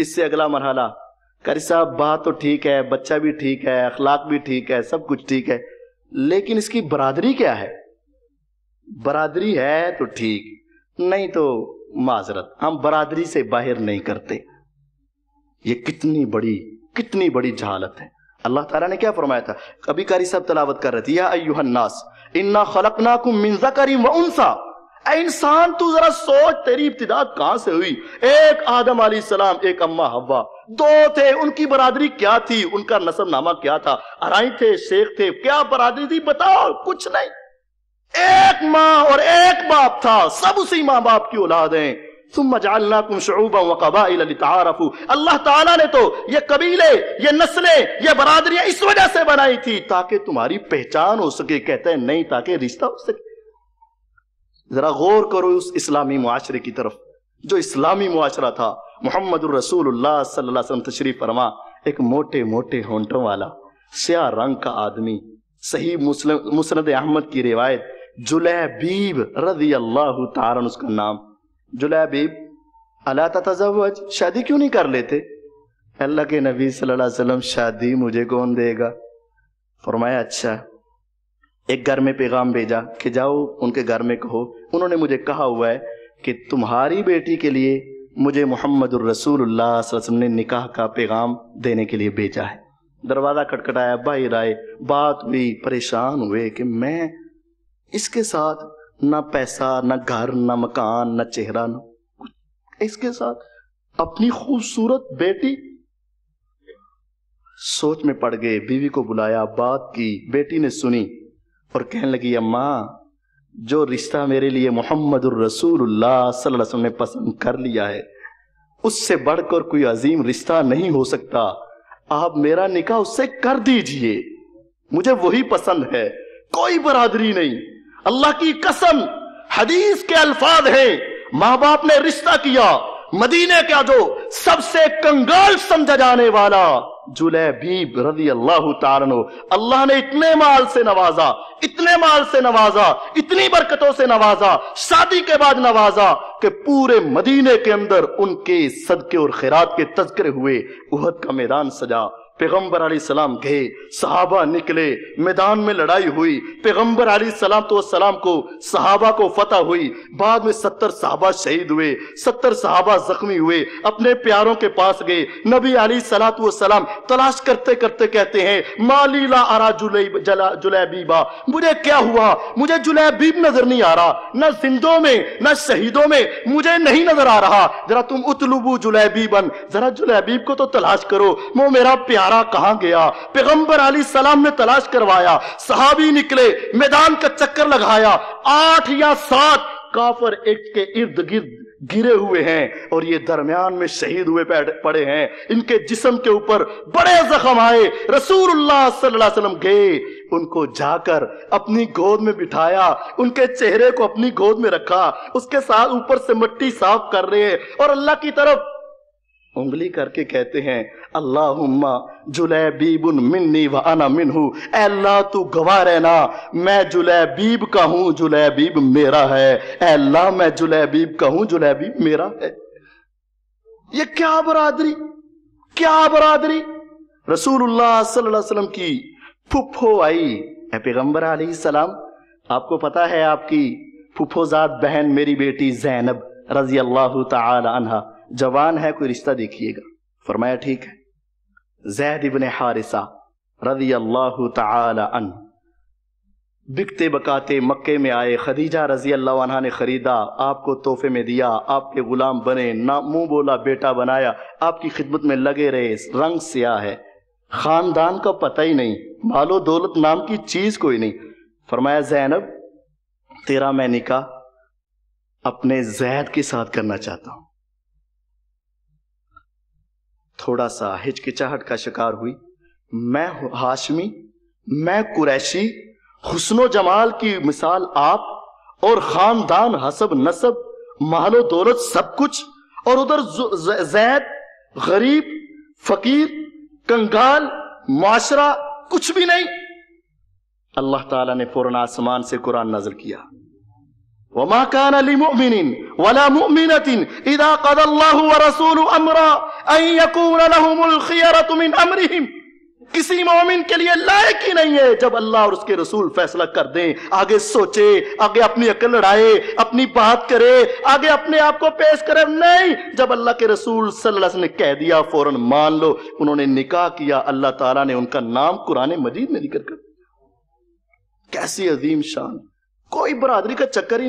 इससे अगला मरहला, कारी साहब बात तो ठीक है, बच्चा भी ठीक है, अखलाक भी ठीक है, सब कुछ ठीक है, लेकिन इसकी बरादरी क्या है? बरादरी है तो ठीक, नहीं तो माजरत, हम बरादरी से बाहर नहीं करते। ये कितनी बड़ी जहालत है। अल्लाह ताला ने क्या फरमाया था? कभी कारी साहब तलावत कर रहे थे, या अय्युहन्नास इन्ना खलकनाकुम मिन ज़करिम व उन्सा। ए इंसान, तू जरा सोच, तेरी इब्तिदा कहां से हुई? एक आदम अलैहि सलाम, एक अम्मा हवा, दो थे, उनकी बरादरी क्या थी? उनका नसब नामा क्या था? अराई थे, शेख थे, क्या बरादरी थी? बताओ, कुछ नहीं। एक माँ और एक बाप था, सब उसी माँ बाप की औलाद है। सुम्मा जअलनाकुम शुऊबा व कबाइल लितआरफू। अल्लाह ताला ने तो ये कबीले, ये नस्लें, ये बरादरियां इस वजह से बनाई थी ताकि तुम्हारी पहचान हो सके। कहते हैं नहीं, ताकि रिश्ता हो सके। जरा गौर करो उस इस्लामी मुआशरे की तरफ जो इस्लामी मुआशरा था। मोहम्मद रसूलुल्लाह सल्लल्लाहु अलैहि वसल्लम तशरीफ फरमा। एक मोटे मोटे होंठों वाला स्याह रंग का आदमी, सही मुस्नद अहमद की रिवायत, जुलैबीब रज़ियल्लाहु तआला अन्हु उसका नाम। जुलैबीब, अला ततज़व्वज, शादी क्यों नहीं कर लेते? अल्लाह के नबी सल्लल्लाहु अलैहि वसल्लम, शादी मुझे कौन देगा? फरमाया अच्छा। एक घर में पैगाम भेजा कि जाओ उनके घर में कहो, उन्होंने मुझे कहा हुआ है कि तुम्हारी बेटी के लिए मुझे मोहम्मदुर रसूलुल्लाह सल्लल्लाहु अलैहि वसल्लम ने निकाह का पैगाम देने के लिए भेजा है। दरवाज़ा खटखटाया, बाहर आए, बात हुई, परेशान हुए कि मैं इसके साथ ना पैसा, ना घर, ना मकान, ना चेहरा, ना कुछ, इसके साथ अपनी खूबसूरत बेटी। सोच में पड़ गए। बीवी को बुलाया, बात की, बेटी ने सुनी और कहने लगी, अम्मा जो रिश्ता मेरे लिए मोहम्मदुर रसूलुल्लाह सल्लल्लाहु अलैहि वसल्लम ने पसंद कर लिया है, उससे बढ़कर कोई अजीम रिश्ता नहीं हो सकता। आप मेरा निकाह उससे कर दीजिए, मुझे वही पसंद है, कोई बरादरी नहीं। अल्लाह की कसम, हदीस के अल्फाज हैं, माँ बाप ने रिश्ता किया, मदीने का जो सबसे कंगाल समझा जाने वाला जुलैबीब रज़ियल्लाहु तआला अन्हु, अल्लाह ने इतने माल से नवाजा, इतने माल से नवाजा, इतनी बरकतों से नवाजा, शादी के बाद नवाजा कि पूरे मदीने के अंदर उनके सदके और खैरात के तज़किरे हुए। उहद का मैदान सजा, पैगम्बर अलैहि सलाम गए, सहाबा निकले, मैदान में लड़ाई हुई, पैगम्बर अलैहि सलाम को, सहाबा को फतह हुई। बाद में 70 सहाबा शहीद हुए, 70 सहाबा जख्मी हुए, अपने प्यारों के पास गए। नबी अलैहि सलाम तलाश करते करते कहते हैं, माली ला आरा जुलैबीबा, मुझे क्या हुआ? मुझे जुलैबीब नजर नहीं आ रहा, न जिंदों में न शहीदों में मुझे नहीं नजर आ रहा। जरा तुम उतलुबू जुलैबीबन, जरा जुलैबीब को तो तलाश करो, वो मेरा प्यार कहां गया? पैगंबर अली सलाम ने तलाश करवाया, सहाबी निकले, मैदान का चक्कर लगाया, 8 या 7 काफर एक के इर्द गिर्द गिरे हुए हैं और ये दरमियान में शहीद हुए पड़े हैं, इनके जिस्म के ऊपर बड़े जख्म आए। रसूलुल्लाह सल्लल्लाहु अलैहि वसल्लम गए, उनको जाकर अपनी गोद में बिठाया, उनके चेहरे को अपनी गोद में रखा, उसके साथ ऊपर से मिट्टी साफ कर रहे हैं और अल्लाह की तरफ उंगली करके कहते हैं, अल्लाहुम्मा जुलैबीबुन मिन्नी व अना मिन्हु, ऐ अल्लाह तू गवाह रहना, मैं जुलैबीब का हूं, जुलैबीब मेरा है, ऐ अल्लाह मैं जुलैबीब का हूं, जुलैबीब मेरा है। ये क्या बरादरी, क्या बरादरी। रसूलुल्लाह सल्लल्लाहु अलैहि वसल्लम की फुफ्फो आई, ऐ पैगंबर अलैहि सलाम, आपको पता है आपकी फुफ्फोजाद बहन मेरी बेटी जैनब रज़ियल्लाहु तआला अन्हा जवान है, कोई रिश्ता देखिएगा। फरमाया ठीक है। ज़ैद इब्न हारिसा रज़ियल्लाहु तआला अन्हु बिकते बकाते मक्के में आए, खदीजा रज़ियल्लाहु अन्हा ने खरीदा, आपको तोहफे में दिया, आपके गुलाम बने, ना मुंह बोला, बेटा बनाया, आपकी खिदमत में लगे रहे। रंग स्याह है, खानदान का पता ही नहीं, मालो दौलत नाम की चीज कोई नहीं। फरमाया ज़ैनब, तेरा मैं निकाह अपने ज़ैद के साथ करना चाहता हूं। थोड़ा सा हिचकिचाहट का शिकार हुई। मैं हाशमी, मैं कुरैशी, हुस्नो जमाल की मिसाल आप, और खानदान, हसब नसब, मालो दौलत सब कुछ, और उधर ज़ैद गरीब, फकीर, कंगाल, माशरा, कुछ भी नहीं। अल्लाह ताला ने फौरन आसमान से कुरान नाज़िल किया, وما كان لمؤمن ولا مؤمنة إذا قضى الله ورسوله أمرا أن يكون لهم الخيرة من أمرهم. किसी मोमिन के लिए लायक ही नहीं है जब अल्लाह और उसके रसूल फैसला कर दें, आगे सोचे, आगे अपनी अकल लड़ाए, अपनी बात करे, आगे अपने आप को पेश करे। नहीं, जब अल्लाह के रसूल सल्लल्लाहु अलैहि वसल्लम ने कह दिया फौरन मान लो। उन्होंने निकाह किया, अल्लाह ताला ने उनका नाम कुरान मजीद में जिक्र कर। कैसी अजीम शान, कोई बरादरी का चक्कर ही नहीं।